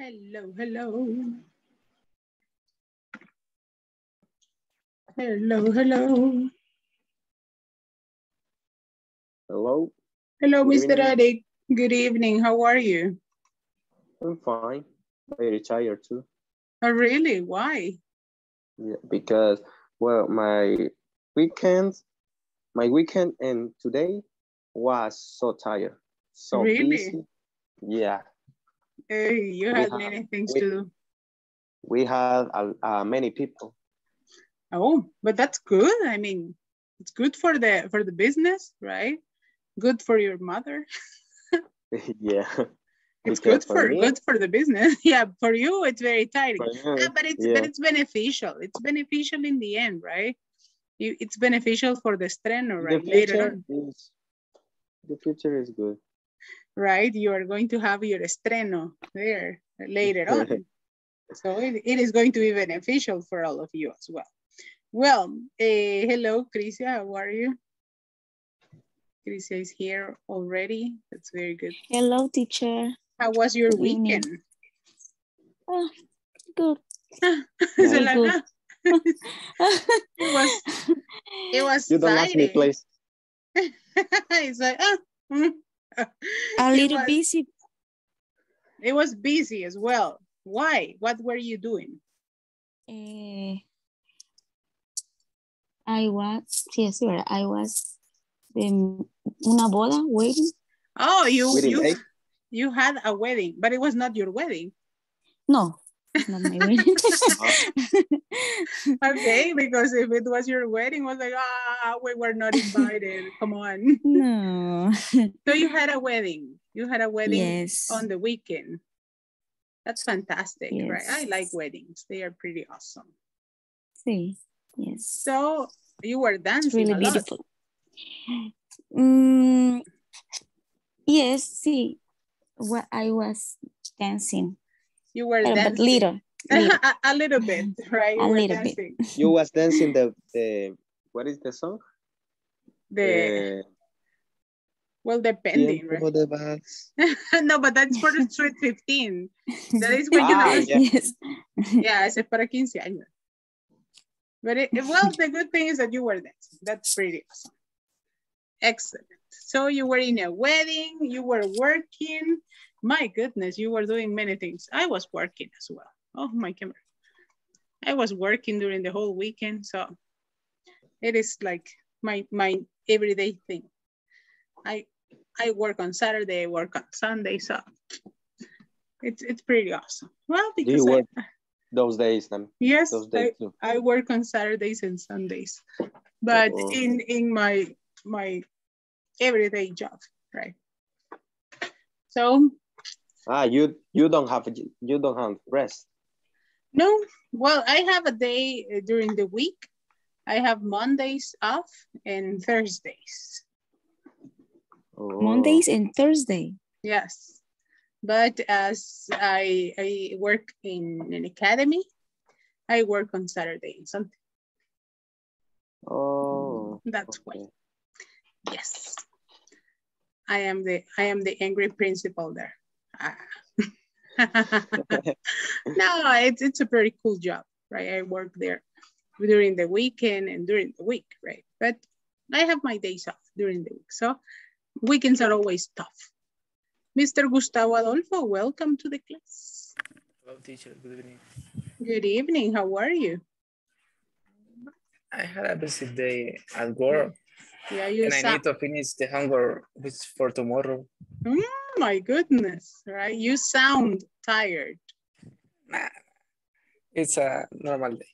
Hello, hello. Hello, hello. Hello. Hello, Mr. Ade. Good evening. How are you? I'm fine. I retired too. Oh, really? Why? Yeah, because, well, my weekend and today was so tired. So really? Busy. Yeah. Hey, you had many things to do. We had many people. Oh, but that's good. I mean, it's good for the business, right? Good for your mother. Yeah. It's good for the business. Yeah, for you it's very tiring. But it's beneficial. It's beneficial in the end, right? It's beneficial for the strainer, right? The future is good. Right, you are going to have your estreno there later on. So it is going to be beneficial for all of you as well. Well, hello, Crisia, how are you? Crisia is here already. That's very good. Hello, teacher. How was your weekend? Oh, good. Good. It was. You don't ask me, please. It's like, busy. It was busy as well. Why? What were you doing? I was in una boda wedding. Oh, you had a wedding, but it was not your wedding. No, it's not my wedding. Okay, because if it was your wedding, I was like, we were not invited. Come on. No. So you had a wedding. You had a wedding on the weekend. That's fantastic, right? I like weddings. They are pretty awesome. Sí. Yes. So you were dancing really beautiful. Yes, see. Well, I was dancing. You were dancing. But little. A little bit, right? A little bit. You was dancing the what is the song? The pending, right? No, but that's for the street 15. That is when yeah, it's para 15 años. But the good thing is that you were dancing. That's pretty awesome. Excellent. So you were in a wedding, you were working. My goodness, you were doing many things. I was working as well. Oh, my camera. I was working during the whole weekend. So it is like my everyday thing. I work on Saturday, I work on Sunday. So it's pretty awesome. Well, because you work those days then? Yes, those days I work on Saturdays and Sundays. But in my everyday job, right? So you don't have rest. No, well, I have a day during the week. I have Mondays off and Thursdays. Oh. Mondays and Thursday. Yes, but as I work in an academy, I work on Saturday and Sunday. Oh, that's why. Yes, I am the angry principal there. No, it's a very cool job, right? I work there during the weekend and during the week, right? But I have my days off during the week, so weekends are always tough. Mr. Gustavo Adolfo, welcome to the class. Hello, teacher. Good evening. Good evening. How are you? I had a busy day at work. Yeah, I need to finish the homework for tomorrow. My goodness, right? You sound tired. Nah, it's a normal day.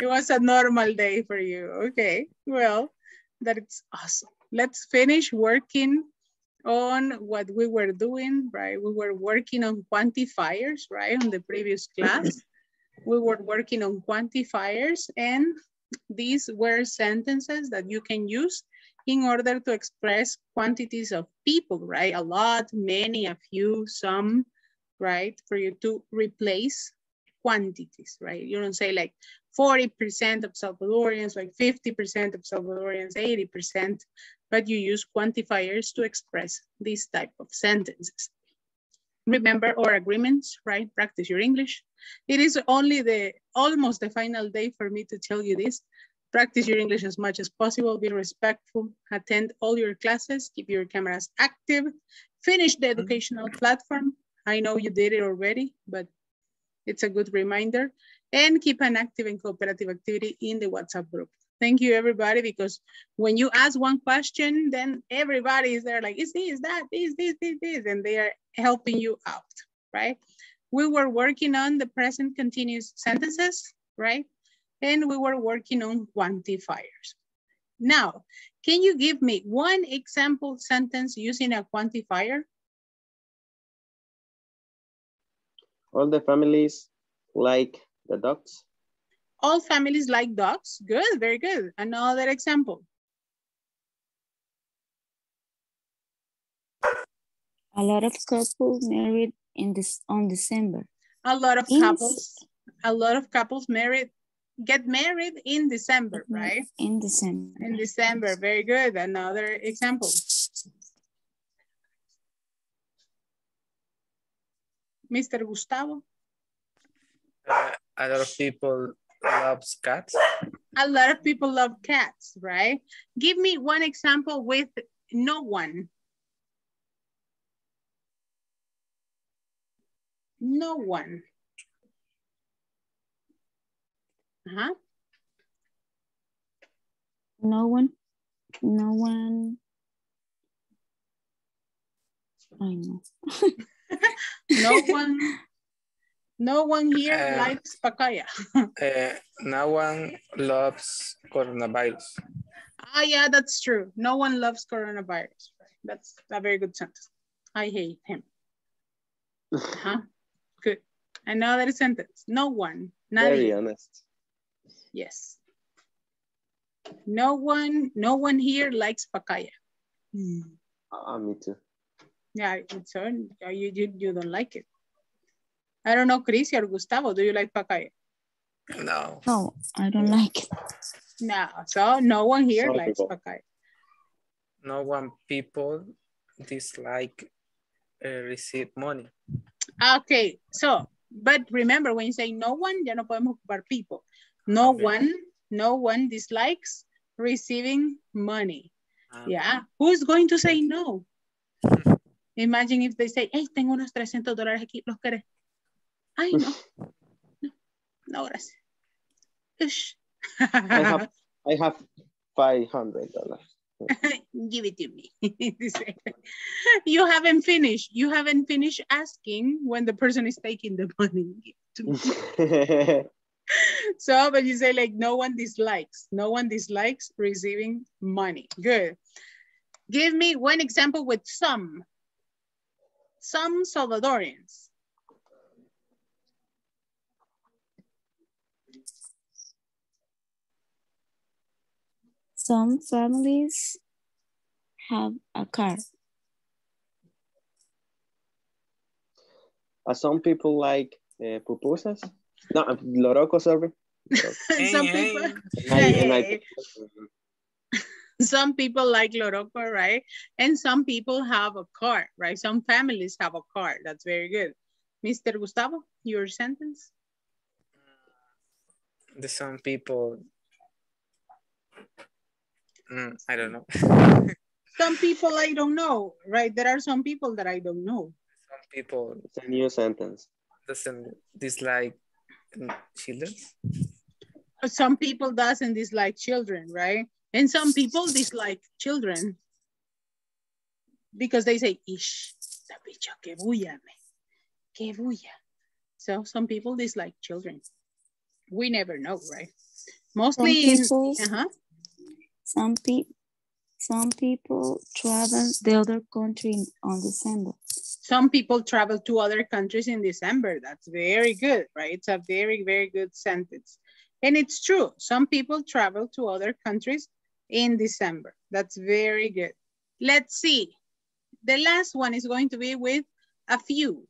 It was a normal day for you. Okay, well, that's awesome. Let's finish working on what we were doing, right? We were working on quantifiers, right? On the previous class, we were working on quantifiers, and these were sentences that you can use in order to express quantities of people, right? A lot, many, a few, some, right? For you to replace quantities, right? You don't say like 40% of Salvadorians, like 50% of Salvadorians, 80%, but you use quantifiers to express these type of sentences. Remember our agreements, right? Practice your English. It is only the almost the final day for me to tell you this. Practice your English as much as possible. Be respectful. Attend all your classes. Keep your cameras active. Finish the educational platform. I know you did it already, but it's a good reminder. And keep an active and cooperative activity in the WhatsApp group. Thank you, everybody, because when you ask one question, then everybody is there like, is this, that, this, and they are helping you out, right? We were working on the present continuous sentences, right? And we were working on quantifiers. Now, can you give me one example sentence using a quantifier? All the families like the dogs. All families like dogs. Good, very good. Another example. A lot of couples married on December. A lot of couples get married in December, right? In December. In December, very good. Another example. Mr. Gustavo. A lot of people love cats. A lot of people love cats, right? Give me one example with no one. No one. Uh-huh. No one. No one. I know. No one. No one here likes pacaya. No one loves coronavirus. Ah, yeah, that's true. No one loves coronavirus. That's a very good sentence. I hate him. Huh? Good. Another sentence. No one. Nadie. Very honest. Yes. No one here likes pacaya. Me too. Yeah, it's on. You don't like it. I don't know, Chris or Gustavo, do you like pacaya? No. No, I don't like it. No, so no one here likes pacaya. No one people dislike receive money. Okay, so, but remember when you say no one, ya no podemos ocupar people. No one dislikes receiving money. Yeah, who's going to say no? Imagine if they say, hey, tengo unos $300 aquí, ¿los querés? I know. No, gracias. I have $500. Give it to me. You haven't finished asking when the person is taking the money. So, but you say like, no one dislikes receiving money. Good. Give me one example with some. Some Salvadorians. Some families have a car. Some people like pupusas. No, loroco, sorry. Some people like loroco, right? And some people have a car, right? Some families have a car. That's very good. Mr. Gustavo, your sentence? Some people... I don't know. Some people I don't know, right? There are some people that I don't know. Some people. It's a new sentence. Doesn't dislike children. Some people doesn't dislike children, right? And some people dislike children because they say, ish, la picha, que bulla, me. Que bulla. So some people dislike children. We never know, right? Mostly in... Some people travel to other countries in December. Some people travel to other countries in December. That's very good, right? It's a very, very good sentence. And it's true. Some people travel to other countries in December. That's very good. Let's see. The last one is going to be with a few.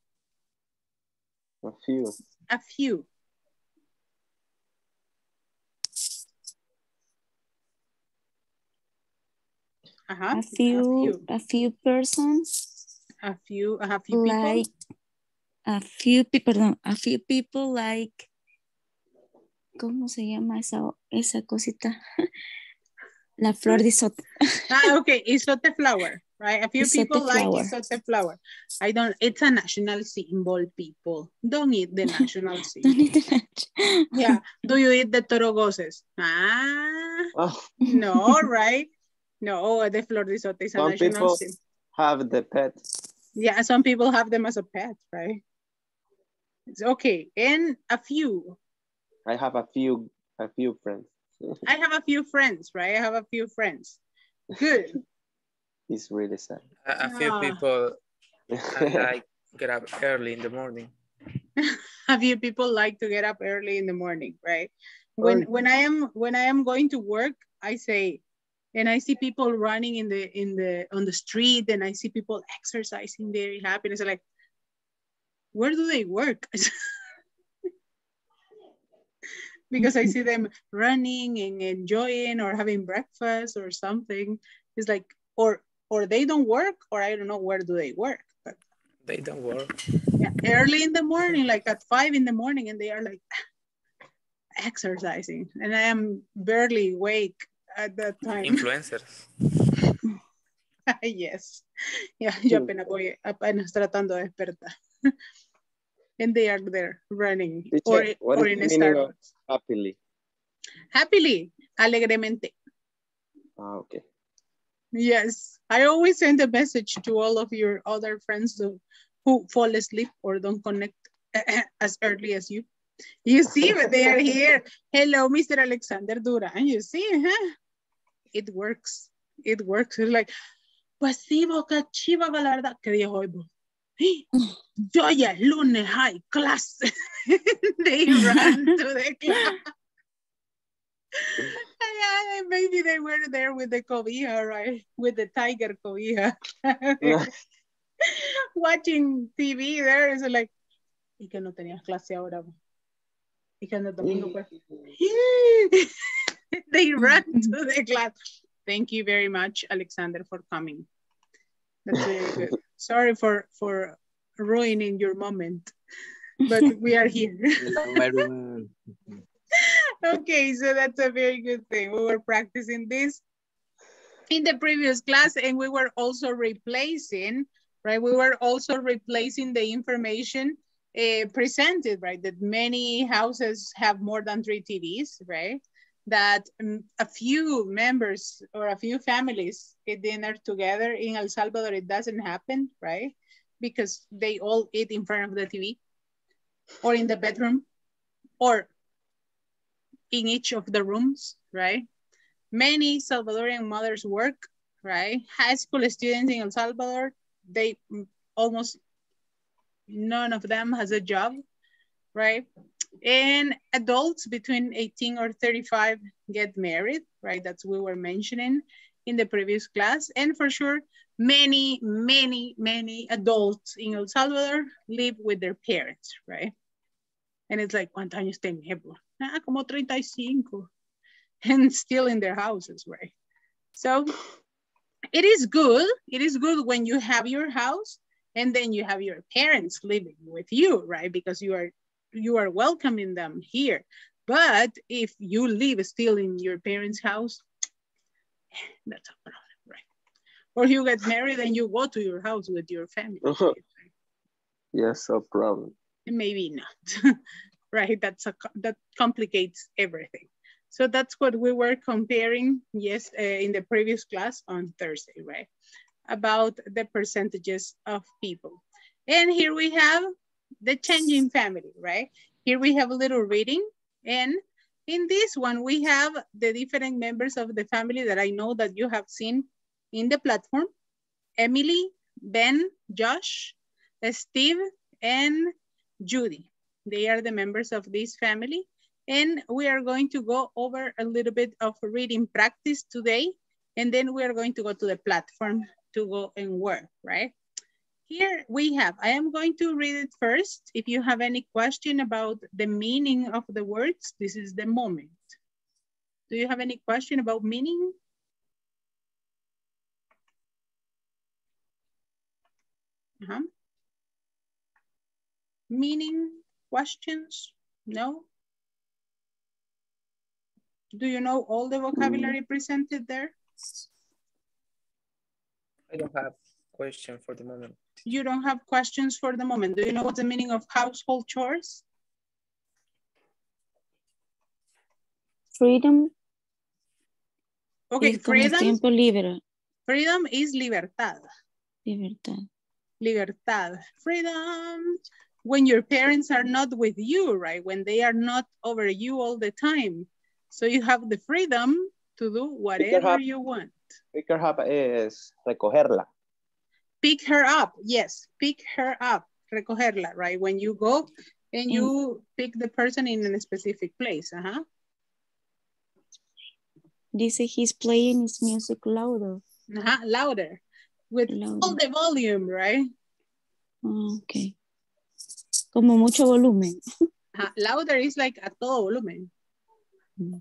A few. A few. A few persons. A few people. Like a few people like, ¿cómo se llama esa cosita? La flor de isote. Ah, okay, isote flower, right? A few isote people flower. Like isote flower. I don't, it's a national symbol, people. Don't eat the national symbol. Don't eat the national. Yeah, do you eat the torogoses? Ah, oh. No, right? No, the flor de isote is a national symbol. Some people have the pet. Yeah, some people have them as a pet, right? It's okay, and a few. I have a few friends. I have a few friends, right? I have a few friends. Good. It's really sad. A few people like get up early in the morning. A few people like to get up early in the morning, right? When I am going to work, I say, and I see people running on the street, and I see people exercising very happy. It's like, where do they work? Because I see them running and enjoying or having breakfast or something. It's like, or they don't work, or I don't know where do they work. But they don't work. Yeah, early in the morning, like at 5 in the morning, and they are like exercising. And I am barely awake at that time. Influencers. Yes. Yeah, yo apenas tratando de despertar. And they are there running. Or in a Starbucks. Happily, alegremente. Ah, okay. Yes, I always send a message to all of your other friends who fall asleep or don't connect as early as you. You see, but they are here. Hello, Mr. Alexander Duran. You see, huh? It works. It works. It's like, pues sí, boca chiva, la verdad que dijo hoy. Yo ya lunes high class. They ran to the class. And maybe they were there with the cobija, right? With the tiger cobija. Yeah. Watching TV there is like, y que no tenías clase ahora. Y que no domingo pues. They ran to the class. Thank you very much, Alexander, for coming. That's very good. Sorry for ruining your moment, but we are here. Okay, so that's a very good thing. We were practicing this in the previous class, and we were also replacing, right? We were also replacing the information presented, right? That many houses have more than 3 TVs, right? That a few members or a few families eat dinner together. In El Salvador, it doesn't happen, right? Because they all eat in front of the TV or in the bedroom or in each of the rooms, right? Many Salvadorian mothers work, right? High school students in El Salvador, they almost, none of them has a job, right? And adults between 18 or 35 get married, right? That's what we were mentioning in the previous class. And for sure, many, many, many adults in El Salvador live with their parents, right? And it's like, ¿cuántos años tenés? Ah, como 35. And still in their houses, right? So it is good. It is good when you have your house and then you have your parents living with you, right? Because you are welcoming them here. But if you live still in your parents' house, that's a problem, right? Or you get married and you go to your house with your family. Right? Yes, a problem. Maybe not, right? That complicates everything. So that's what we were comparing, yes, in the previous class on Thursday, right? About the percentages of people. And here we have the changing family, right? Here we have a little reading. And in this one, we have the different members of the family that I know that you have seen in the platform. Emily, Ben, Josh, Steve, and Judy. They are the members of this family. And we are going to go over a little bit of reading practice today. And then we are going to go to the platform to go and work, right? Here we have, I am going to read it first. If you have any question about the meaning of the words, this is the moment. Do you have any question about meaning? meaning questions? No? Do you know all the vocabulary presented there? I don't have question for the moment. You don't have questions for the moment. Do you know what's the meaning of household chores? Freedom. Okay, freedom. Freedom is libertad. Libertad. Libertad. Freedom. When your parents are not with you, right? When they are not over you all the time. So you have the freedom to do whatever you want. Pick her up is recogerla. Pick her up, yes. Pick her up, recogerla, right? When you go and you pick the person in a specific place, uh-huh. They say he's playing his music louder. Uh-huh, louder. With louder. All the volume, right? Okay. Como mucho volumen. Uh-huh. Louder is like a todo volumen. Mm-hmm.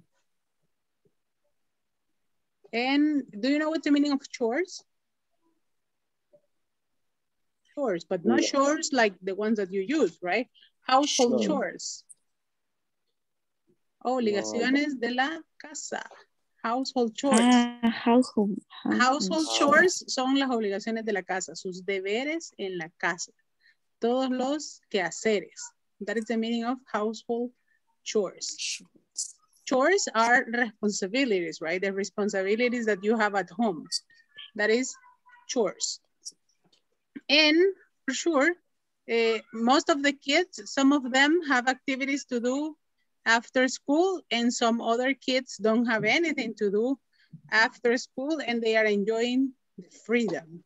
And do you know what's the meaning of chores? Chores, but not chores like the ones that you use, right? Household chores. Obligaciones de la casa. Household chores. Household chores son las obligaciones de la casa, sus deberes en la casa. Todos los quehaceres. That is the meaning of household chores. Chores are responsibilities, right? The responsibilities that you have at home. That is chores. And for sure, most of the kids, some of them have activities to do after school, and some other kids don't have anything to do after school, and they are enjoying the freedom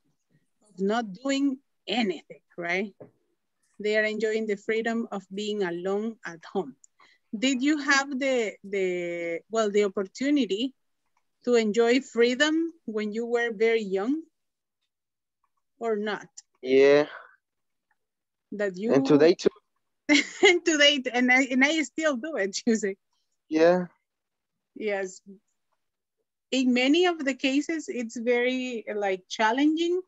of not doing anything, right? They are enjoying the freedom of being alone at home. Did you have the opportunity to enjoy freedom when you were very young or not? Yeah. That you and today too. And today, and I still do it, you say. Yeah. Yes. In many of the cases, it's very like challenging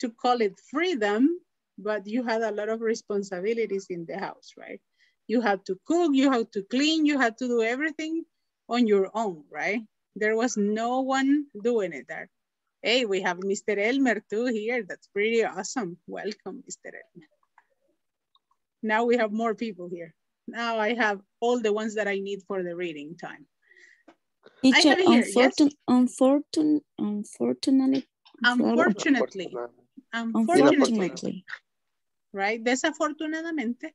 to call it freedom, but you had a lot of responsibilities in the house, right? You had to cook, you had to clean, you had to do everything on your own, right? There was no one doing it there. Hey, we have Mr. Elmer too here. That's pretty awesome. Welcome, Mr. Elmer. Now we have more people here. Now I have all the ones that I need for the reading time. Teacher, Unfortunately. Right? Desafortunadamente.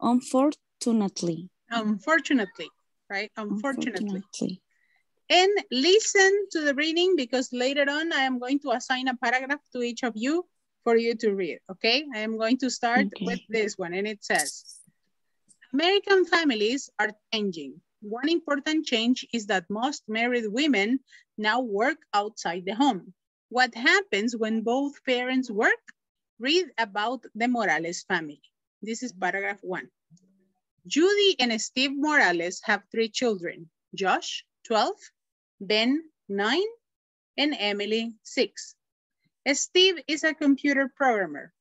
Unfortunately. And listen to the reading because later on I am going to assign a paragraph to each of you for you to read, okay? I am going to start with this one, and it says, American families are changing. One important change is that most married women now work outside the home. What happens when both parents work? Read about the Morales family. This is paragraph 1. Judy and Steve Morales have 3 children, Josh, 12, Ben, 9, and Amélie, 6. Steve is a computer programmer.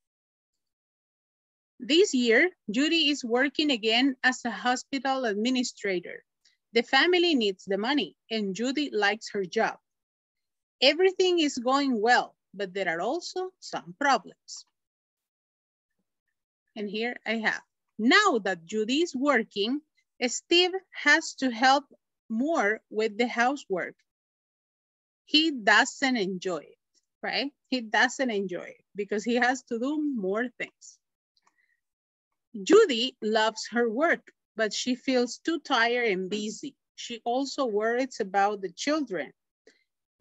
This year, Judy is working again as a hospital administrator. The family needs the money, and Judy likes her job. Everything is going well, but there are also some problems. And here I have, now that Judy is working, Steve has to help more with the housework. He doesn't enjoy it, right? He doesn't enjoy it because he has to do more things. Judy loves her work, but she feels too tired and busy. She also worries about the children.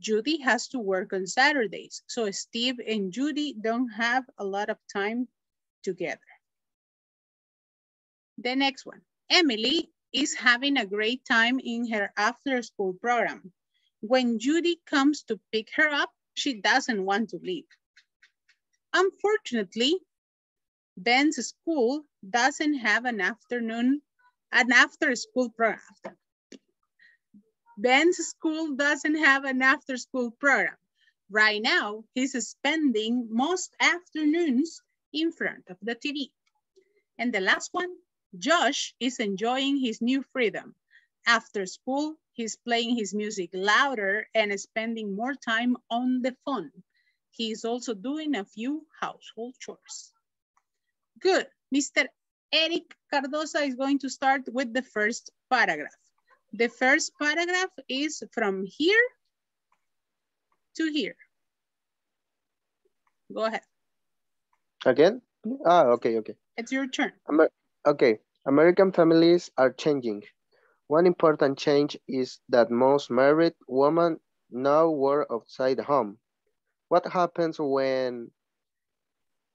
Judy has to work on Saturdays, so Steve and Judy don't have a lot of time together. The next one, Amélie is having a great time in her after-school program. When Judy comes to pick her up, she doesn't want to leave. Unfortunately, Ben's school doesn't have an after-school program. Ben's school doesn't have an after-school program. Right now, he's spending most afternoons in front of the TV. And the last one, Josh is enjoying his new freedom. After school, he's playing his music louder and spending more time on the phone. He is also doing a few household chores. Good. Mr. Eric Cardoza is going to start with the first paragraph. The first paragraph is from here to here. Go ahead. Again? Ah, okay, okay. It's your turn. Okay. American families are changing. One important change is that most married women now work outside home. What happens when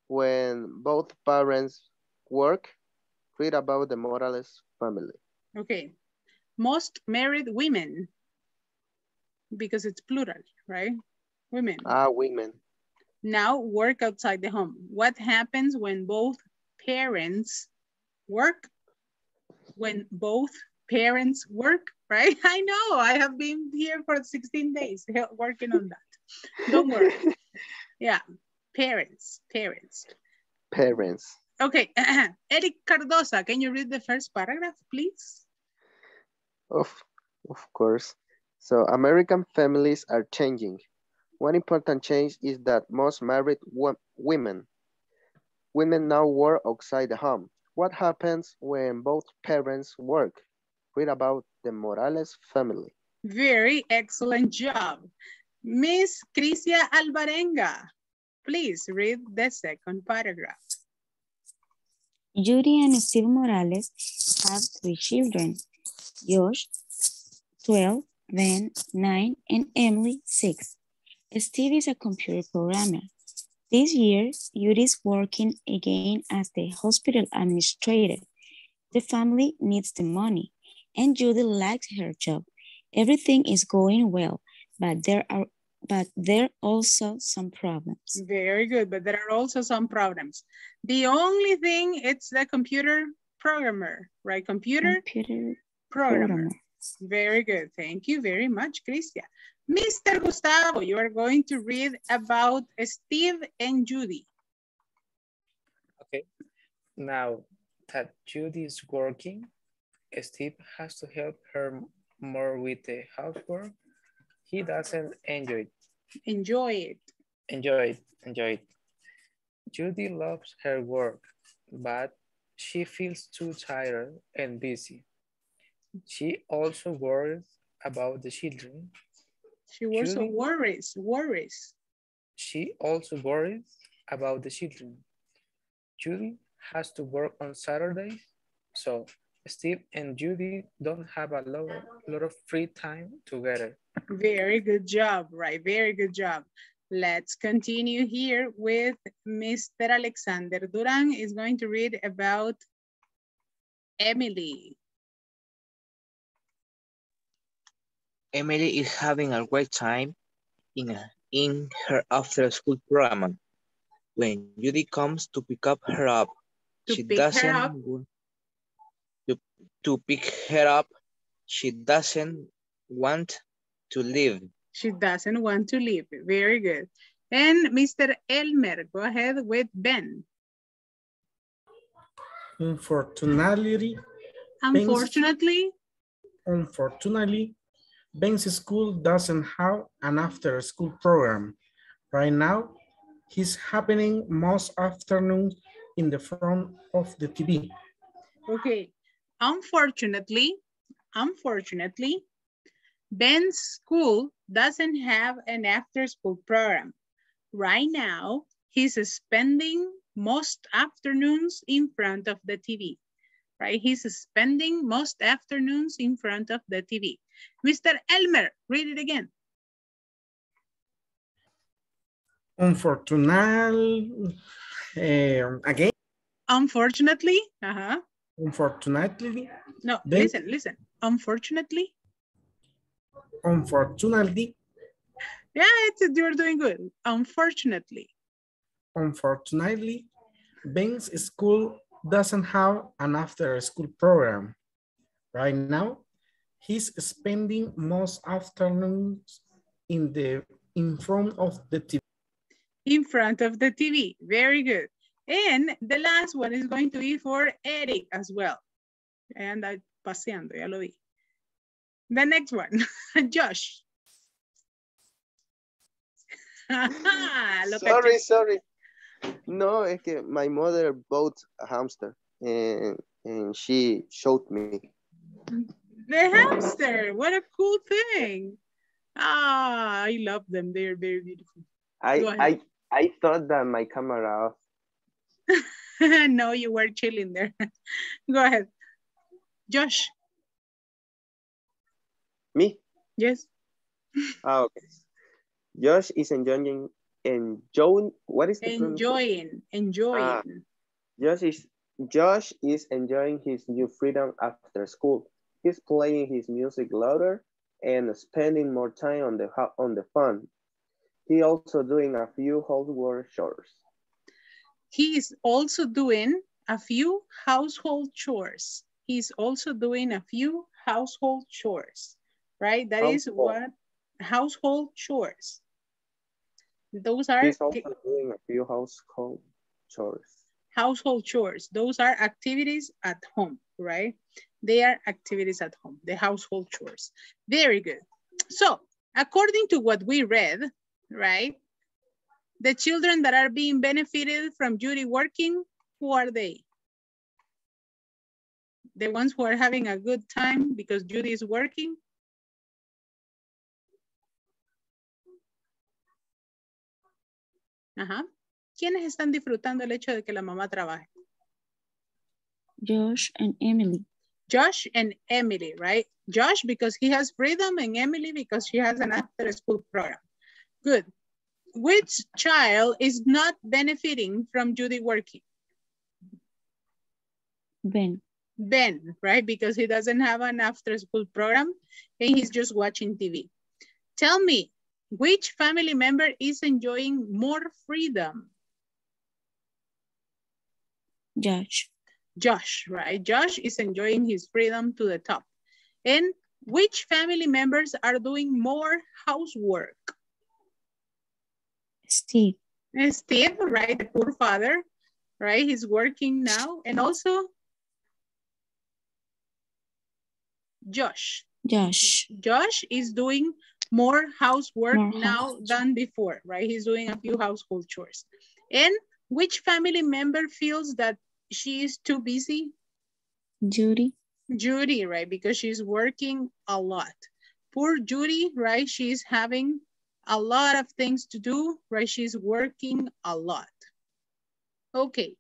both parents work? Read about the Morales family. Okay. Most married women, because it's plural, right? Women. Ah, women. Now work outside the home. What happens when both parents work? When both parents work, right? I know, I have been here for 16 days working on that. Don't worry. Yeah, parents. Okay, Eric Cardoza, can you read the first paragraph, please? Of course. So, American families are changing. One important change is that most married women now work outside the home. What happens when both parents work? Read about the Morales family. Very excellent job. Miss Crisia Alvarenga, please read the second paragraph. Judy and Steve Morales have three children. Josh, 12, Ben, 9, and Emily, 6. Steve is a computer programmer. This year, Judy is working again as the hospital administrator. The family needs the money, and Judy likes her job. Everything is going well, but there are also some problems. Very good, but there are also some problems. The only thing, it's the computer programmer, right? Computer programmer. Very good. Thank you very much, Crisia. Mr. Gustavo, you are going to read about Steve and Judy. Okay. Now that Judy is working, Steve has to help her more with the housework. He doesn't enjoy it. Enjoy it. Judy loves her work, but she feels too tired and busy. She also worries about the children. She also worries about the children. Judy has to work on Saturdays, so Steve and Judy don't have a lot of free time together. Very good job, right? Very good job. Let's continue here with Mr. Alexander Duran is going to read about Amélie. Amélie is having a great time in her after-school program. When Judy comes to pick up her up, she doesn't want to leave. She doesn't want to leave. Very good. And Mr. Elmer, go ahead with Ben. Unfortunately, Ben's school doesn't have an after-school program. Right now, he's happening most afternoons in the front of the TV. Okay. Unfortunately, Ben's school doesn't have an after-school program. Right now, he's spending most afternoons in front of the TV. Right? He's spending most afternoons in front of the TV. Mr. Elmer, read it again. Unfortunately, Ben's school doesn't have an after-school program. Right now, he's spending most afternoons in front of the TV. Very good. And the last one is going to be for Eric as well. And I paseando, ya lo vi. The next one, Josh. sorry. No, es que my mother bought a hamster and she showed me. The hamster, what a cool thing. Ah, I love them. They are very beautiful. I thought that my camera off. No, you were chilling there. Go ahead. Josh. Me? Yes. Oh, okay. Josh is enjoying, what is the enjoying? Enjoying. Josh is enjoying his new freedom after school. He's playing his music louder and spending more time on the fun. He also doing a few household chores. He's also doing a few household chores, right? That is what household chores. Those are. He's also doing a few household chores. Household chores. Those are activities at home, right? They are activities at home, the household chores. Very good. So according to what we read, right? The children that are being benefited from Judy working, who are they? The ones who are having a good time because Judy is working. Ajá. ¿Quiénes están disfrutando el hecho de que la mamá trabaje? Josh and Emily. Josh and Emily, right? Josh because he has freedom and Emily because she has an after school program. Good. Which child is not benefiting from Judy working? Ben, right? Because he doesn't have an after school program and he's just watching TV. Tell me, which family member is enjoying more freedom? Josh, right? Josh is enjoying his freedom to the top. And which family members are doing more housework? Steve, right? The poor father, right? He's working now. And also Josh. Josh is doing more housework now than before, right? He's doing a few household chores. And which family member feels that she is too busy? Judy, right? Because she's working a lot. Poor Judy, right? She's having a lot of things to do, right? She's working a lot. Okay,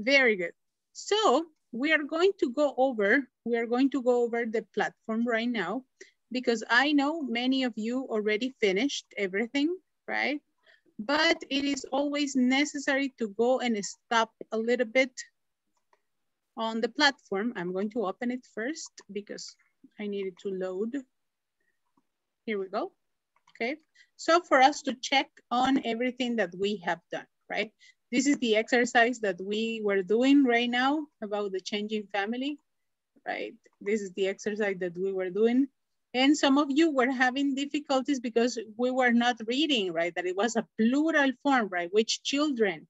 very good. So we are going to go over the platform right now because I know many of you already finished everything, right? But it is always necessary to go and stop a little bit on the platform. I'm going to open it first because I need it to load. Here we go. Okay, so for us to check on everything that we have done, right? This is the exercise that we were doing right now about the changing family, right? This is the exercise that we were doing. And some of you were having difficulties because we were not reading, right? That it was a plural form, right? Which children?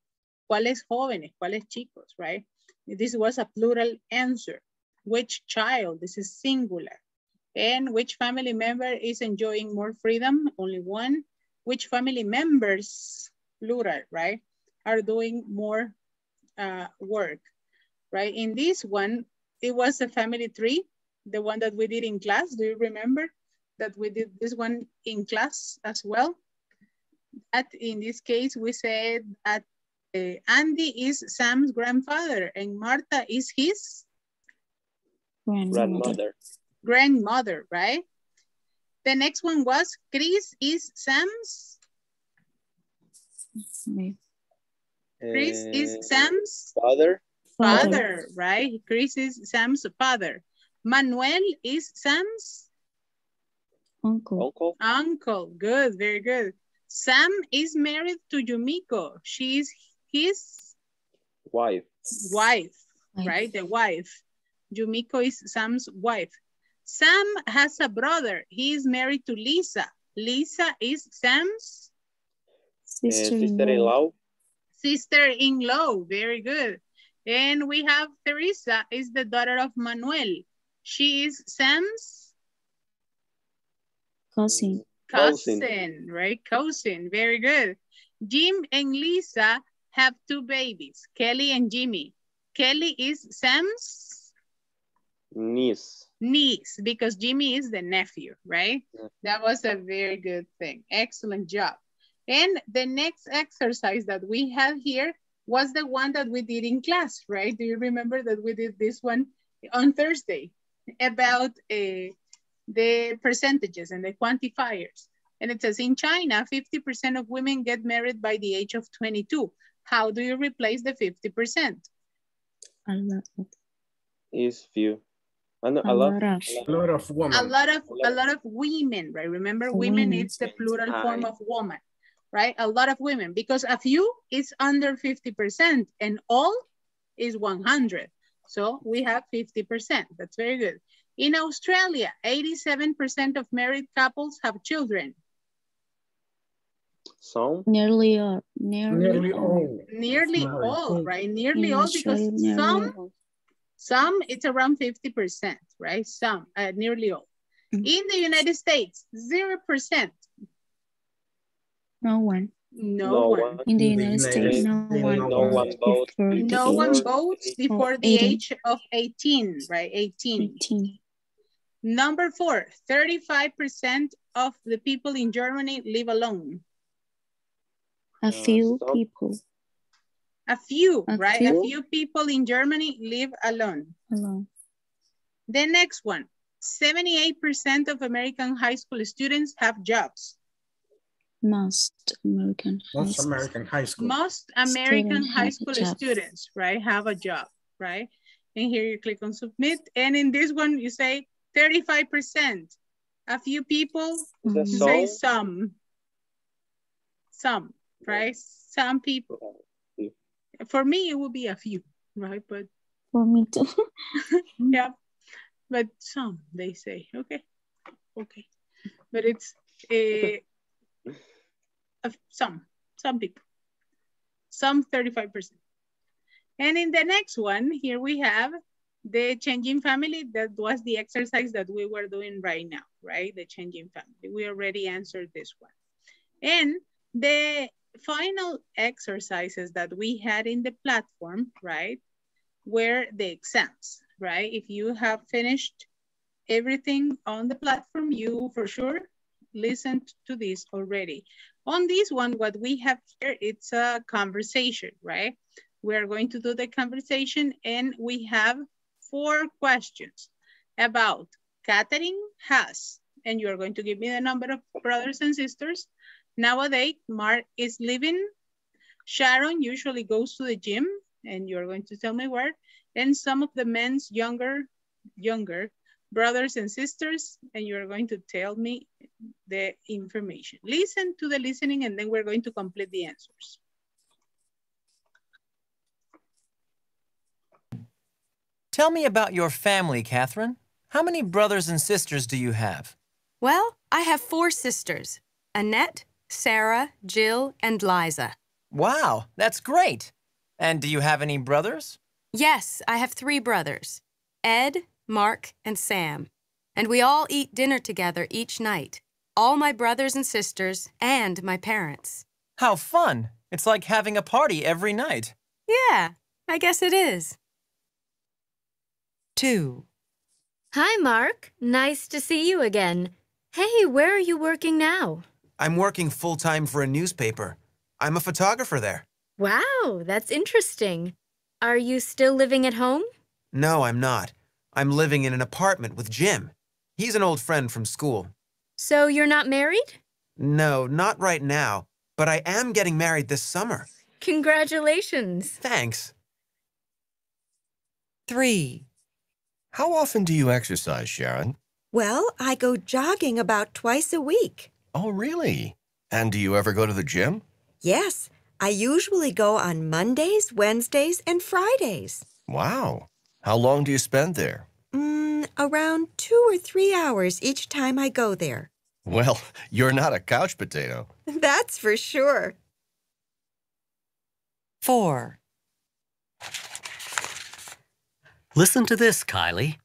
¿Cuáles jóvenes? ¿Cuáles chicos? Right? This was a plural answer. Which child? This is singular. And which family member is enjoying more freedom? Only one. Which family members, plural, right? Are doing more work, right? In this one, it was a family tree, the one that we did in class. Do you remember that we did this one in class as well? That in this case, we said that Andy is Sam's grandfather and Martha is his grandmother, right? The next one was Chris is Sam's. Chris is Sam's father, right? Chris is Sam's father. Manuel is Sam's uncle. Good, very good. Sam is married to Yumiko. She is his wife, right? The wife. Yumiko is Sam's wife. Sam has a brother. He is married to Lisa. Lisa is Sam's sister-in-law. sister-in-law, very good. And we have Teresa, is the daughter of Manuel. She is Sam's? Cousin. Cousin, right? Cousin, very good. Jim and Lisa have two babies, Kelly and Jimmy. Kelly is Sam's? Niece. Niece, because Jimmy is the nephew, right? Yeah. That was a very good thing. Excellent job. And the next exercise that we have here was the one that we did in class, right? Do you remember that we did this one on Thursday about the percentages and the quantifiers? And it says, in China, 50% of women get married by the age of 22. How do you replace the 50%? A lot. Is few. A lot of women. A lot of women, right? Remember, women, it's the plural form of woman, right? A lot of women, because a few is under 50% and all is 100. So we have 50%. That's very good. In Australia, 87% of married couples have children. So nearly all. Nearly all, right? Nearly all, because some it's around 50%, right? Some, nearly all. Mm-hmm. In the United States, 0%. No one. In the United States, no one votes before the age of 18, right? 18. Number 4, 35% of the people in Germany live alone. A few people in Germany live alone. The next one, 78% of American high school students have jobs. Most American high school students, right, have a job, right? And here you click on submit. And in this one, you say 35%. A few people, you say some, right? Some people. For me, it would be a few, right? But for me too. Yeah, but some, they say, okay. But it's some people, some 35%. And in the next one, here we have the changing family. That was the exercise that we were doing right now, right? The changing family. We already answered this one. And the final exercises that we had in the platform, right, were the exams, right? If you have finished everything on the platform, you for sure listened to this already. On this one, what we have here, it's a conversation, right? We're going to do the conversation, and we have 4 questions about Catherine has, and you're going to give me the number of brothers and sisters. Nowadays, Mark is living. Sharon usually goes to the gym, and you're going to tell me where. And some of the men's younger brothers and sisters, and you're going to tell me the information. Listen to the listening, and then we're going to complete the answers. Tell me about your family, Catherine. How many brothers and sisters do you have? Well, I have 4 sisters, Annette, Sarah, Jill, and Liza. Wow, that's great. And do you have any brothers? Yes, I have 3 brothers, Ed, Mark, and Sam. And we all eat dinner together each night, all my brothers and sisters and my parents. How fun. It's like having a party every night. Yeah, I guess it is. 2. Hi, Mark. Nice to see you again. Hey, where are you working now? I'm working full-time for a newspaper. I'm a photographer there. Wow, that's interesting. Are you still living at home? No, I'm not. I'm living in an apartment with Jim. He's an old friend from school. So you're not married? No, not right now, but I am getting married this summer. Congratulations. Thanks. 3. How often do you exercise, Sharon? Well, I go jogging about twice a week. Oh, really? And do you ever go to the gym? Yes, I usually go on Mondays, Wednesdays, and Fridays. Wow. How long do you spend there? Around 2 or 3 hours each time I go there. Well, you're not a couch potato. That's for sure. 4. Listen to this, Kylie.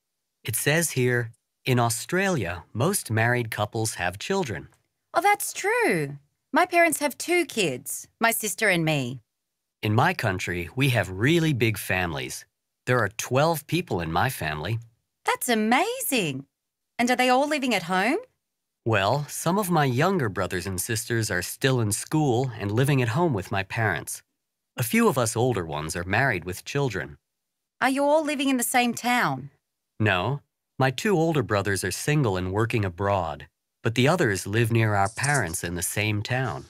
It says here, in Australia, most married couples have children. Oh, that's true. My parents have 2 kids, my sister and me. In my country, we have really big families. There are 12 people in my family. That's amazing. And are they all living at home? Well, some of my younger brothers and sisters are still in school and living at home with my parents. A few of us older ones are married with children. Are you all living in the same town? No. My 2 older brothers are single and working abroad, but the others live near our parents in the same town.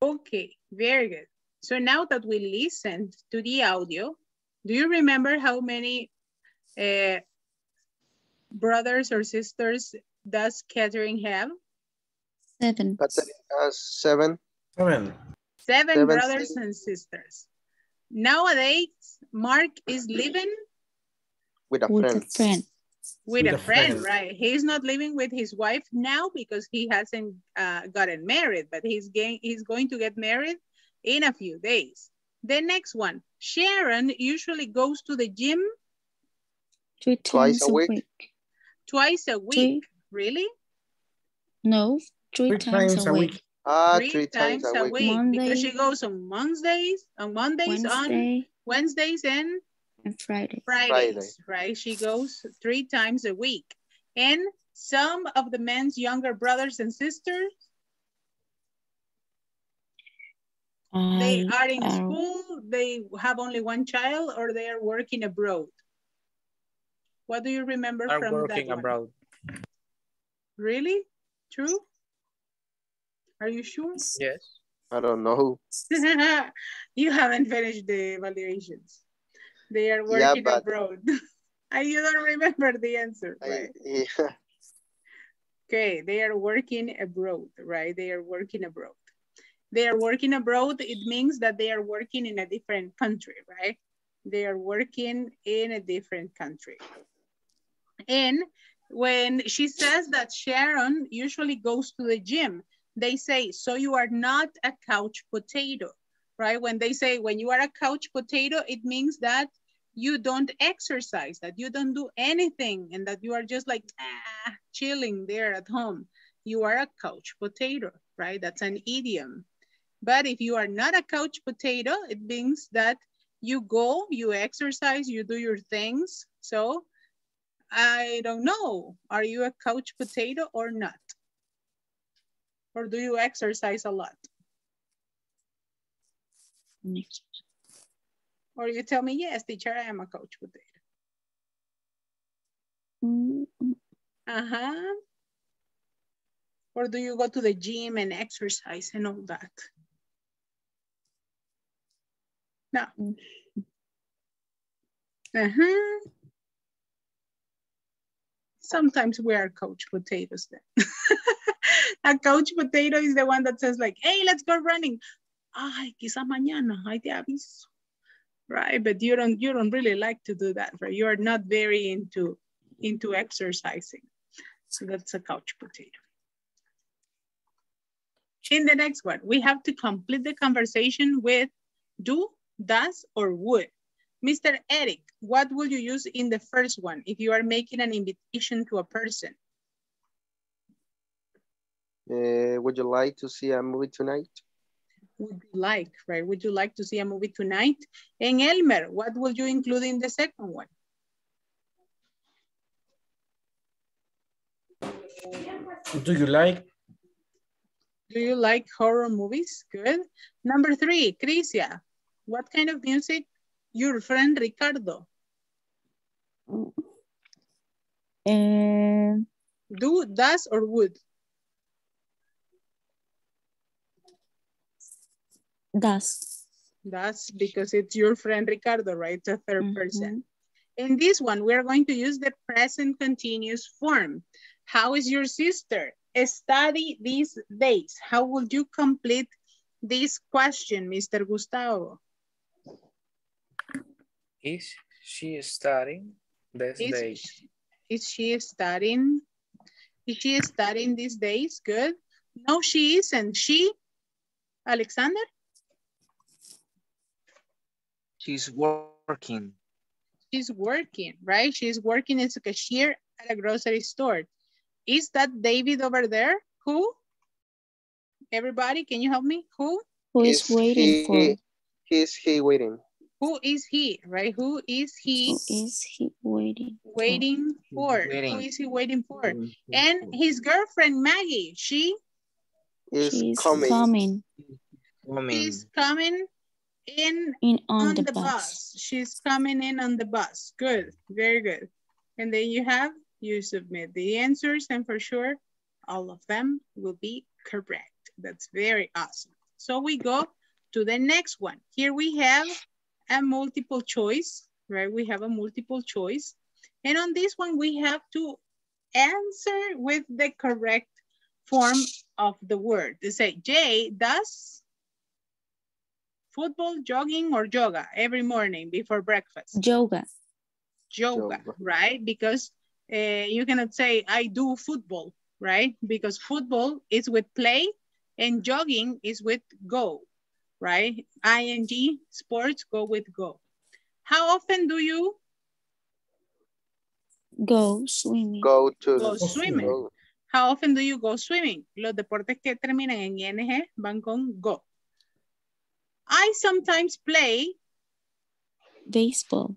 Okay, very good. So now that we listened to the audio, do you remember how many brothers or sisters does Catherine have? 7. Catherine has 7. 7 brothers and sisters. Nowadays, Mark is living with a friend, right? He's not living with his wife now because he hasn't gotten married, but he's going to get married in a few days. The next one, Sharon usually goes to the gym twice a week. Twice a week, really? No, three times a week. Ah, three times a week. Monday, because she goes on Mondays, Wednesdays and Fridays, right? She goes 3 times a week. And some of the men's younger brothers and sisters, they are in school, they have only 1 child, or they are working abroad. What do you remember from that one? Working abroad. Really? True? Are you sure? Yes. I don't know. You haven't finished the evaluations. They are working abroad. And you don't remember the answer, right? Yeah. Okay, they are working abroad, right? They are working abroad. They are working abroad, it means that they are working in a different country, right? They are working in a different country. And when she says that Sharon usually goes to the gym, they say, so you are not a couch potato, right? When they say, when you are a couch potato, it means that you don't exercise, that you don't do anything, and that you are just like chilling there at home. You are a couch potato, right? That's an idiom. But if you are not a couch potato, it means that you go, you exercise, you do your things. So I don't know, are you a couch potato or not? Or do you exercise a lot? Or you tell me, yes, teacher, I am a couch potato. Uh-huh. Or do you go to the gym and exercise and all that? No. Uh-huh. Sometimes we are couch potatoes then. A couch potato is the one that says like, hey, let's go running. Ay, quizá mañana, ay te aviso. Right, but you don't really like to do that, right? You are not very into exercising. So that's a couch potato. In the next one, we have to complete the conversation with do, does, or would. Mr. Eric, what will you use in the first one if you are making an invitation to a person? Would you like to see a movie tonight? Would you like, right? Would you like to see a movie tonight? And Elmer, what will you include in the second one? Do you like horror movies? Good. Number 3, Crisia, what kind of music? Your friend Ricardo. Do, does, or would? Does. Does, because it's your friend Ricardo, right? It's a third person. In this one, we're going to use the present continuous form. How is your sister? Study these days. How would you complete this question, Mr. Gustavo? Is she studying these days? Is she studying these days? Good. No, she isn't. She, Alexander? She's working. She's working, right? She's working as a cashier at a grocery store. Is that David over there? Who? Everybody, can you help me? Who? Who is waiting for? Is he waiting? Who is he, right? Who is he? Who is he waiting? Waiting for. Waiting. Who is he waiting for? Waiting. And his girlfriend, Maggie, she? Is coming. She's coming in on the bus. She's coming in on the bus. Good, very good. And then you submit the answers, and for sure, all of them will be correct. That's very awesome. So we go to the next one. Here we have a multiple choice, right? We have a multiple choice. And on this one, we have to answer with the correct form of the word. They say, Jay does football, jogging, or yoga every morning before breakfast. Yoga. Yoga, right? Because you cannot say, I do football, right? Because football is with play and jogging is with go, right? ING, sports, go with go. How often do you? Go swimming. Go swimming. Go. How often do you go swimming? Los deportes que terminan en ING van con go. I sometimes play baseball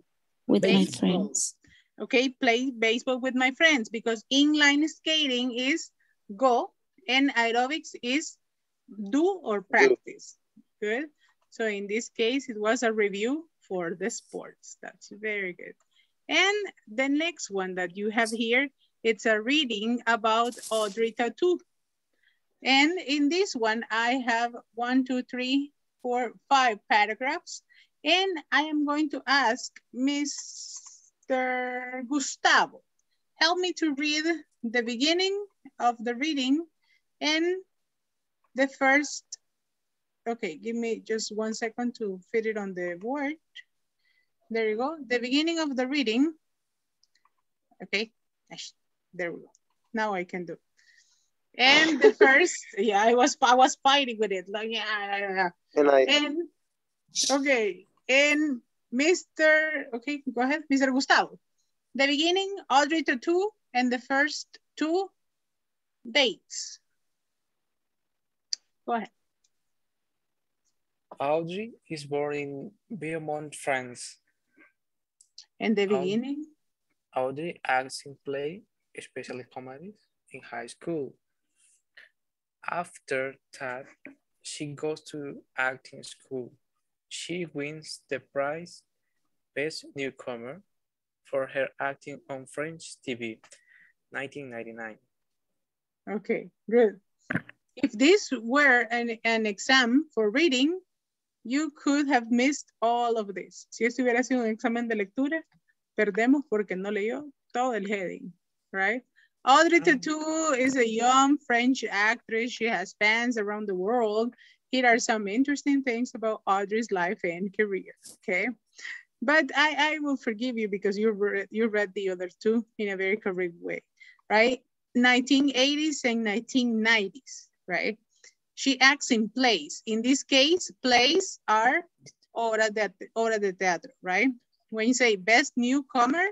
with my friends. Okay, play baseball with my friends because inline skating is go and aerobics is do or practice. Good. So in this case, it was a review for the sports. That's very good. And the next one that you have here, it's a reading about Audrey Tautou. And in this one, I have 1, 2, 3, 4, 5 paragraphs. And I am going to ask Mr. Gustavo, help me to read the beginning of the reading and the first. Okay, give me just 1 second to fit it on the board. There you go. The beginning of the reading. Okay, there we go. Now I can do it. And the first, yeah, I was fighting with it. Like, yeah. And Mr. Okay, go ahead, Mr. Gustavo. The beginning, Audrey Tautou, and the first two dates. Go ahead. Audrey is born in Beaumont, France. In the beginning? Audrey acts in play, especially comedies, in high school. After that, she goes to acting school. She wins the prize Best Newcomer for her acting on French TV, 1999. Okay, good. If this were an exam for reading, you could have missed all of this. Si esto hubiera sido un examen de lectura, perdemos porque no leyó todo el heading, right? Audrey Tautou is a young French actress. She has fans around the world. Here are some interesting things about Audrey's life and career, okay? But I will forgive you because you read the other two in a very correct way, right? 1980s and 1990s, right? She acts in plays. In this case, plays are obras de teatro, right? When you say best newcomer,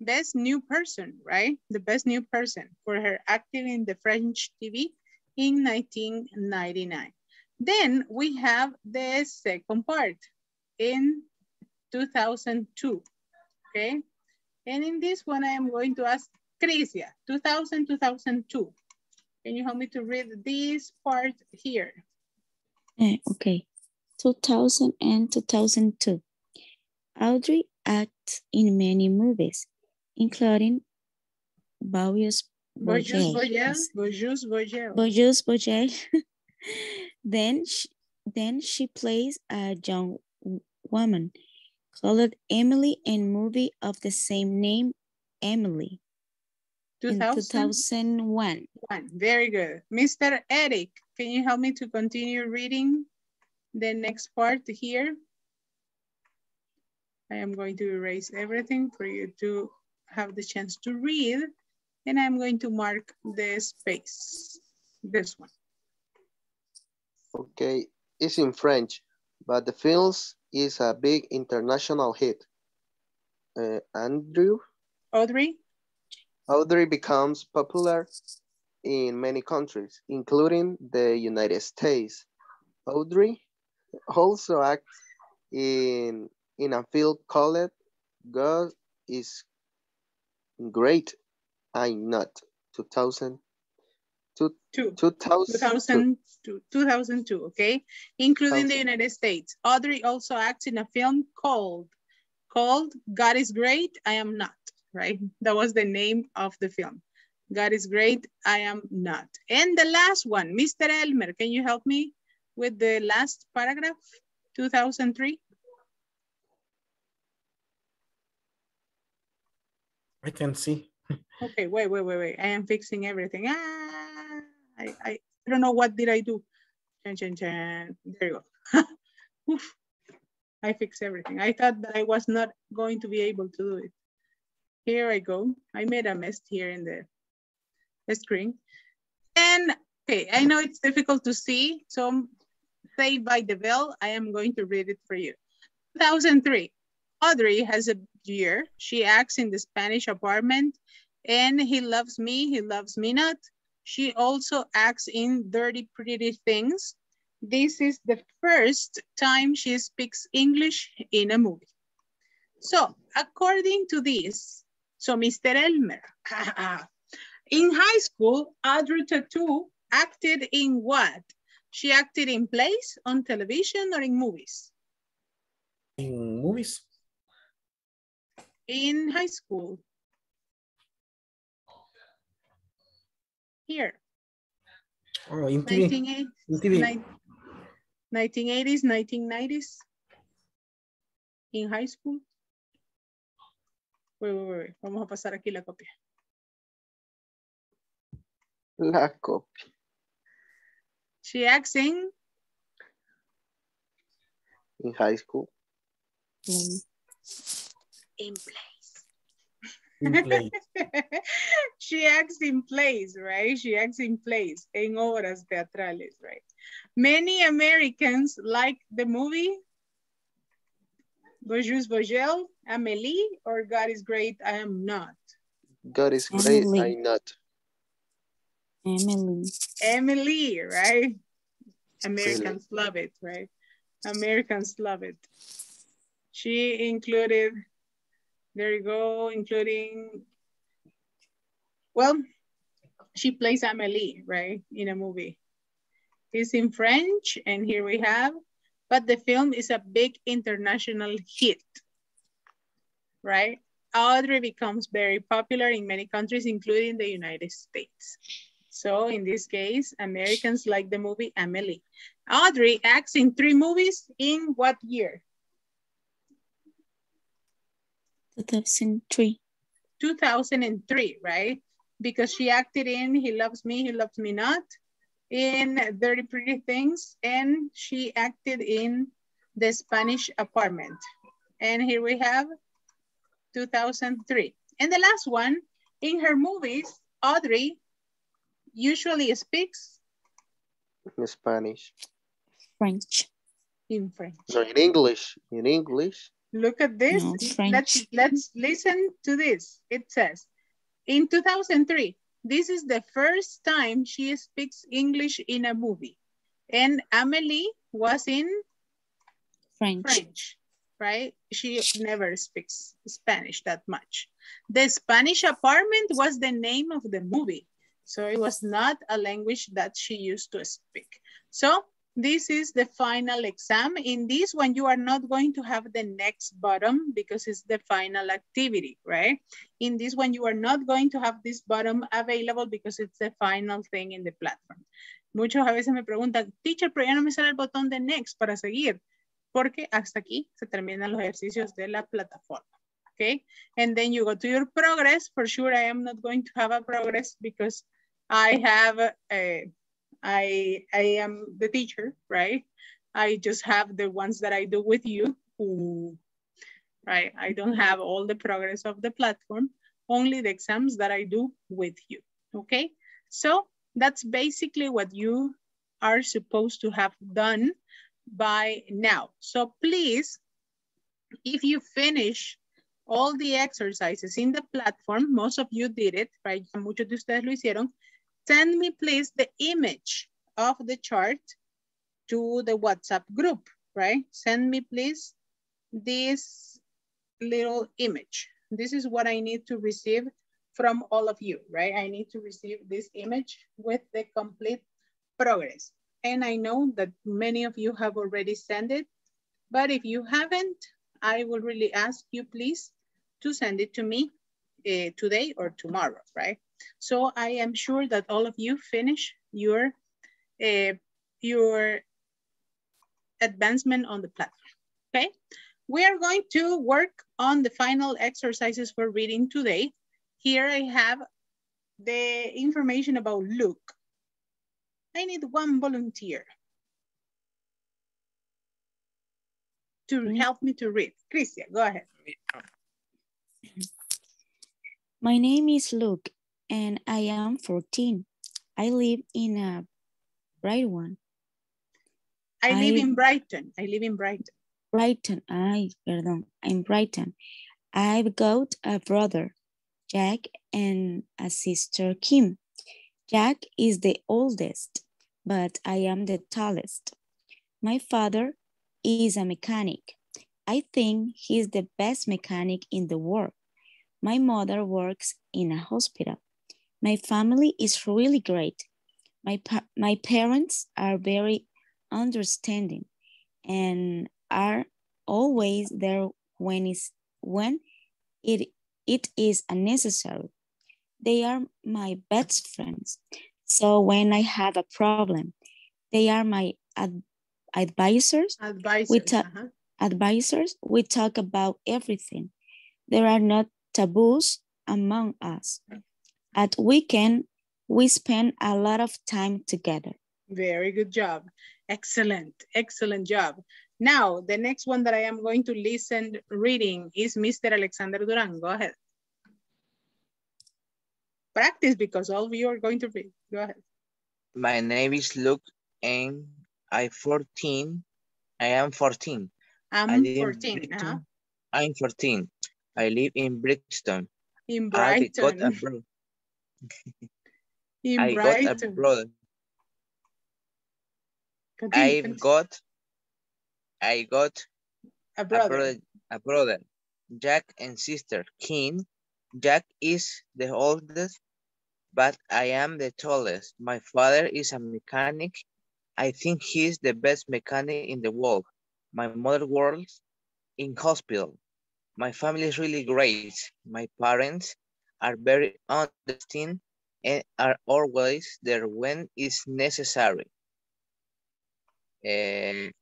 best new person, right? The best new person for her acting in the French TV in 1999. Then we have the second part in 2002, okay? And in this one, I am going to ask Crisia, 2000, 2002. Can you help me to read this part here? Okay, 2000 and 2002. Audrey acts in many movies, including Bojel's Bojel. Then she plays a young woman called Amélie in movie of the same name, Amélie. 2001. Very good. Mr. Eric, can you help me to continue reading the next part here? I am going to erase everything for you to have the chance to read, and I'm going to mark the space, this one. Okay, it's in French, but the film is a big international hit. Audrey becomes popular in many countries, including the United States. Audrey also acts in a film called God is Great I am Not, 2002, okay? Including the United States. Audrey also acts in a film called God is Great I Am Not, right? That was the name of the film. God is Great I Am Not. And the last one, Mr. Elmer, can you help me with the last paragraph, 2003? I can see. Okay, wait. I am fixing everything. I don't know what did I do. There you go. Oof. I fixed everything. I thought that I was not going to be able to do it. Here I go. I made a mess here in the screen. And okay, I know it's difficult to see, so Saved by the Bell, I am going to read it for you. 2003. Audrey has a year. She acts in The Spanish Apartment and He Loves Me, He Loves Me Not. She also acts in Dirty Pretty Things. This is the first time she speaks English in a movie. So according to this, so Mr. Elmer, in high school, Audrey Tautou acted in what? She acted in plays, on television, or in movies? In movies. In high school. Here. Oh, in TV. 1980s, 1990s. In high school. Wait. Vamos a pasar aquí la copia. La copia. She acts in? In high school. In plays. In plays. She acts in plays, right? She acts in plays, en obras teatrales, right? Many Americans like the movie Bojel, Amélie, or God is Great I Am Not. God is Great I Am Not. Amélie, right? Americans love it, right? Americans love it. She included, there you go, including, well, she plays Amélie, right, in a movie. It's in French, and here we have, but the film is a big international hit, right? Audrey becomes very popular in many countries, including the United States. So in this case, Americans like the movie Amélie. Audrey acts in 3 movies in what year? 2003. 2003, right? Because she acted in He Loves Me, He Loves Me Not, in Dirty Pretty Things, and she acted in The Spanish Apartment. And here we have 2003. And the last one, in her movies, Audrey usually speaks? In Spanish. French. In French. No, in English. In English. Look at this. No, let's listen to this. It says, in 2003, this is the first time she speaks English in a movie. And Amélie was in French, right? She never speaks Spanish that much. The Spanish Apartment was the name of the movie. So it was not a language that she used to speak. So this is the final exam. In this one, you are not going to have the next bottom because it's the final activity, right? In this one, you are not going to have this bottom available because it's the final thing in the platform. Muchos a veces me preguntan, teacher, pero ya no me sale el botón de next para seguir, porque hasta aquí se terminan los ejercicios de la plataforma. Okay, and then you go to your progress. For sure, I am not going to have a progress because I have I am the teacher, right? I just have the ones that I do with you, right? I don't have all the progress of the platform, only the exams that I do with you, okay? So that's basically what you are supposed to have done by now. So please, if you finish all the exercises in the platform, most of you did it, right? Muchos de ustedes lo hicieron. Send me please the image of the chart to the WhatsApp group, right? Send me please this little image. This is what I need to receive from all of you, right? I need to receive this image with the complete progress. And I know that many of you have already sent it, but if you haven't, I will really ask you please to send it to me today or tomorrow, right? So I am sure that all of you finish your advancement on the platform, okay? We are going to work on the final exercises for reading today. Here I have the information about Luke. I need one volunteer to help me to read. Christian, go ahead. My name is Luke and I am 14. I live in a Brighton. I live in Brighton. Brighton, pardon, I'm Brighton. I've got a brother, Jack, and a sister, Kim. Jack is the oldest, but I am the tallest. My father is a mechanic. I think he's the best mechanic in the world. My mother works in a hospital. My family is really great. My parents are very understanding and are always there when it is unnecessary. They are my best friends. So when I have a problem, they are my advisors. Advisors. We talk about everything. There are no taboos among us. At weekend, we spend a lot of time together. Very good job. Excellent, excellent job. Now, the next one that I am going to listen reading is Mr. Alexander Duran. Go ahead. Practice because all of you are going to read. Go ahead. My name is Luke and I'm 14. I live in Brixton. In Brighton. I got a brother. I got a brother, Jack, and sister, Kim. Jack is the oldest, but I am the tallest. My father is a mechanic. I think he's the best mechanic in the world. My mother works in hospital. My family is really great. My parents are very understanding and are always there when it's necessary. And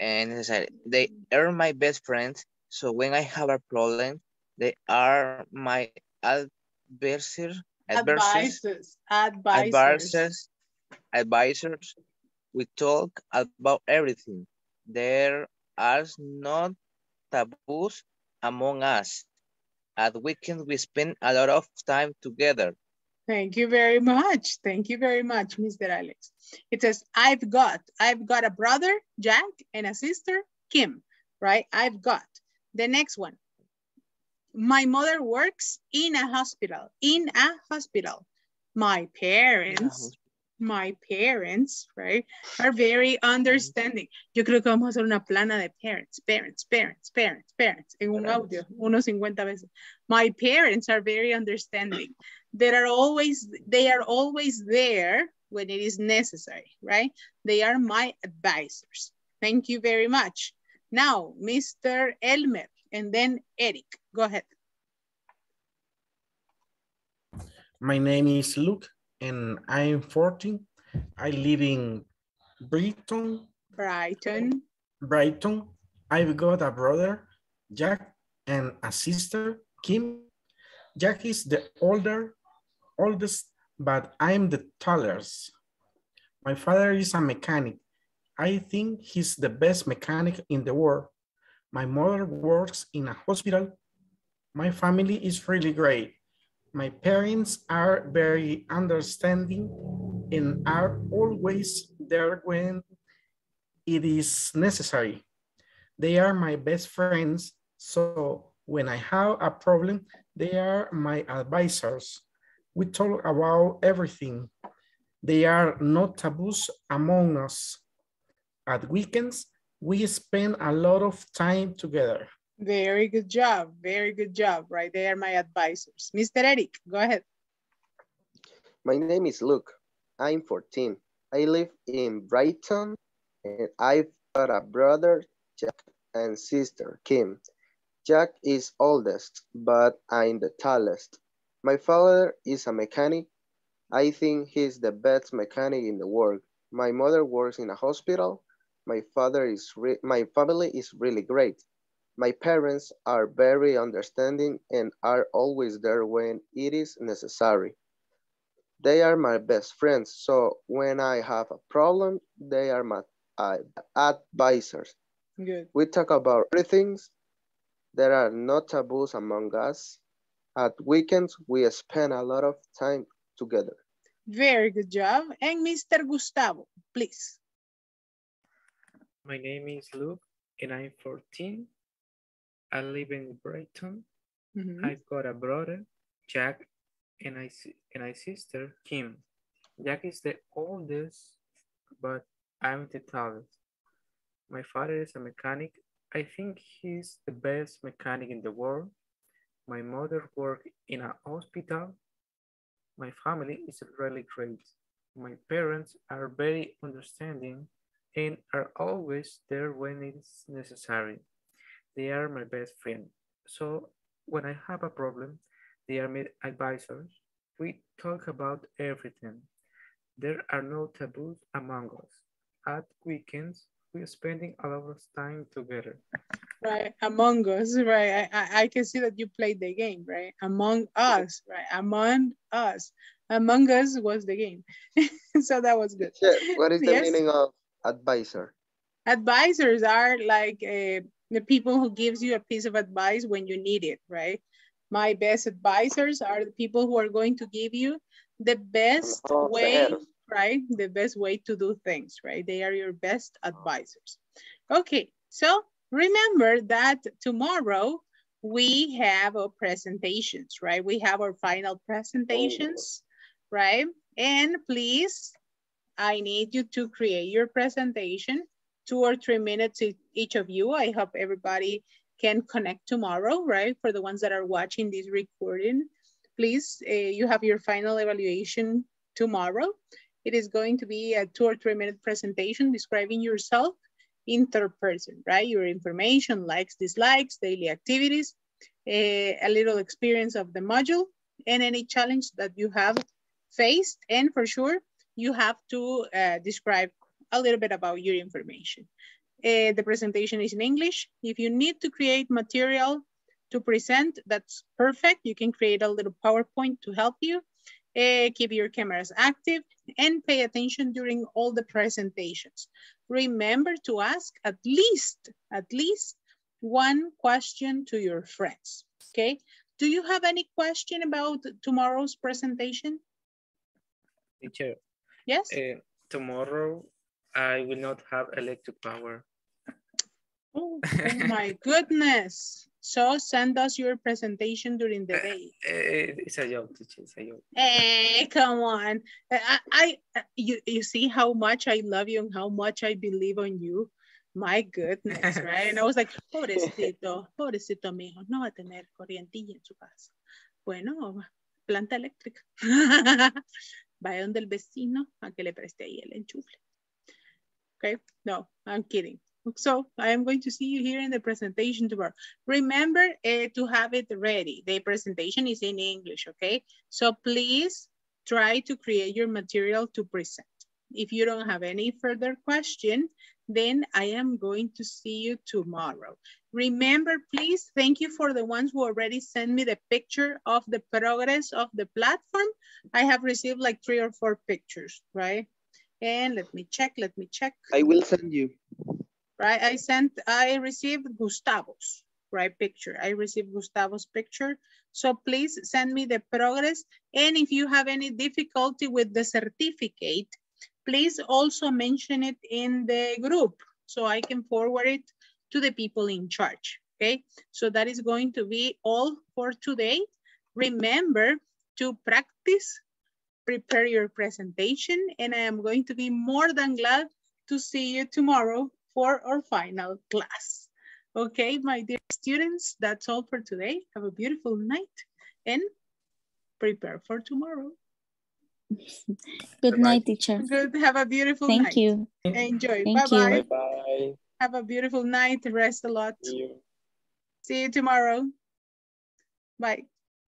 they are my best friends. So when I have a problem, they are my advisors. We talk about everything. There are no taboos among us. At weekend, we spend a lot of time together. Thank you very much. Thank you very much, Mr. Alex. It says, I've got a brother, Jack, and a sister, Kim, right? I've got. The next one. My mother works in a hospital, My parents, right, are very understanding. Yo creo que vamos a hacer una plana de parents. En un audio, unos 50 veces. My parents are very understanding. They are always there when it is necessary, right? They are my advisors. Thank you very much. Now, Mr. Elmer and then Eric. Go ahead. My name is Luke and I'm 14. I live in Brighton. I've got a brother, Jack, and a sister, Kim. Jack is the oldest, but I'm the tallest. My father is a mechanic. I think he's the best mechanic in the world. My mother works in a hospital. My family is really great. My parents are very understanding and are always there when it is necessary. They are my best friends, so when I have a problem, they are my advisors. We talk about everything. They are no taboos among us. At weekends, we spend a lot of time together. Very good job, right? They are my advisors. Mr. Eric, go ahead. My name is Luke. I'm 14. I live in Brighton, and I've got a brother, Jack, and sister, Kim. Jack is oldest, but I'm the tallest. My father is a mechanic. I think he's the best mechanic in the world. My mother works in a hospital. My family is really great. My parents are very understanding and are always there when it is necessary. They are my best friends, so when I have a problem, they are my advisors. Good. We talk about everything. There are no taboos among us. At weekends, we spend a lot of time together. Very good job. And Mr. Gustavo, please. My name is Luke, and I'm 14. I live in Brighton. Mm-hmm. I've got a brother, Jack, and a sister, Kim. Jack is the oldest, but I'm the tallest. My father is a mechanic. I think he's the best mechanic in the world. My mother works in a hospital. My family is really great. My parents are very understanding and are always there when it's necessary. They are my best friend. So when I have a problem, they are my advisors. We talk about everything. There are no taboos among us. At weekends, we are spending a lot of time together. Right, among us, right? I can see that you played the game, right? Among us, right? Among us. Among us was the game. So that was good. Sure. What is the meaning of advisor? Advisors are like the people who gives you a piece of advice when you need it, right? My best advisors are the people who are going to give you the best way, right? The best way to do things, right? They are your best advisors. Okay, so remember that tomorrow we have our presentations, right? We have our final presentations, right? And please, I need you to create your presentation, 2 or 3 minutes each of you. I hope everybody can connect tomorrow, right? For the ones that are watching this recording, please, you have your final evaluation tomorrow. It is going to be a 2 or 3 minute presentation describing yourself, interperson, right? Your information, likes, dislikes, daily activities, a little experience of the module, and any challenge that you have faced. And for sure, you have to describe a little bit about your information. The presentation is in English. If you need to create material to present, that's perfect. You can create a little PowerPoint to help you. Keep your cameras active and pay attention during all the presentations. Remember to ask at least one question to your friends, okay? Do you have any question about tomorrow's presentation? Teacher. Yes? Tomorrow, I will not have electric power. Oh my goodness. So send us your presentation during the day. It's a joke, teacher. It's a joke. Hey, come on. You see how much I love you and how much I believe on you? My goodness, right? And I was like, pobrecito mijo, no va a tener corrientilla en su casa. Bueno, planta eléctrica. Vaya donde el vecino a que le preste ahí el enchufle. Okay, no, I'm kidding. So I am going to see you here in the presentation tomorrow. Remember to have it ready. The presentation is in English, okay? So please try to create your material to present. If you don't have any further question, then I am going to see you tomorrow. Remember, please, thank you for the ones who already sent me the picture of the progress of the platform. I have received like 3 or 4 pictures, right? And let me check. I will send you. Right, I received Gustavo's, right picture. I received Gustavo's picture. So please send me the progress. And if you have any difficulty with the certificate, please also mention it in the group so I can forward it to the people in charge, okay? So that is going to be all for today. Remember to practice, prepare your presentation, and I am going to be more than glad to see you tomorrow for our final class. Okay, my dear students, that's all for today. Have a beautiful night and prepare for tomorrow. Good night, teacher. Good. Have a beautiful night. Thank you. Enjoy. Bye-bye. Bye-bye. Have a beautiful night. Rest a lot. See you tomorrow. Bye.